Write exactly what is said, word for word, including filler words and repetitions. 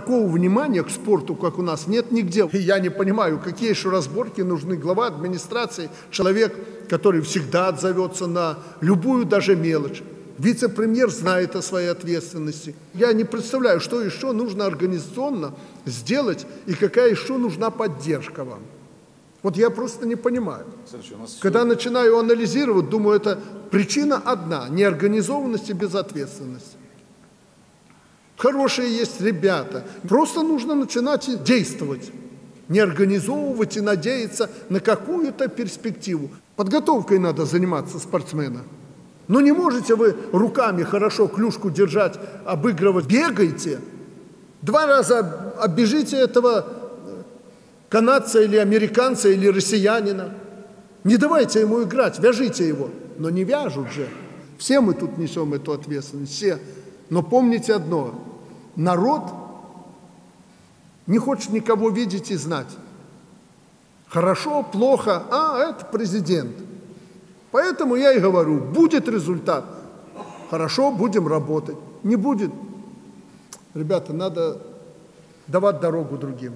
такого внимания к спорту, как у нас, нет нигде. Я не понимаю, какие еще разборки нужны. Глава администрации, человек, который всегда отзовется на любую даже мелочь. Вице-премьер знает о своей ответственности. Я не представляю, что еще нужно организационно сделать и какая еще нужна поддержка вам. Вот я просто не понимаю. Когда начинаю анализировать, думаю, это причина одна – неорганизованность и безответственность. Хорошие есть ребята. Просто нужно начинать действовать, не организовывать и надеяться на какую-то перспективу. Подготовкой надо заниматься спортсмена. Но не можете вы руками хорошо клюшку держать, обыгрывать. Бегайте, два раза оббежите этого канадца или американца или россиянина. Не давайте ему играть, вяжите его. Но не вяжут же. Все мы тут несем эту ответственность, все. Но помните одно. Народ не хочет никого видеть и знать. Хорошо, плохо, а это президент. Поэтому я и говорю, будет результат. Хорошо, будем работать. Не будет. Ребята, надо давать дорогу другим.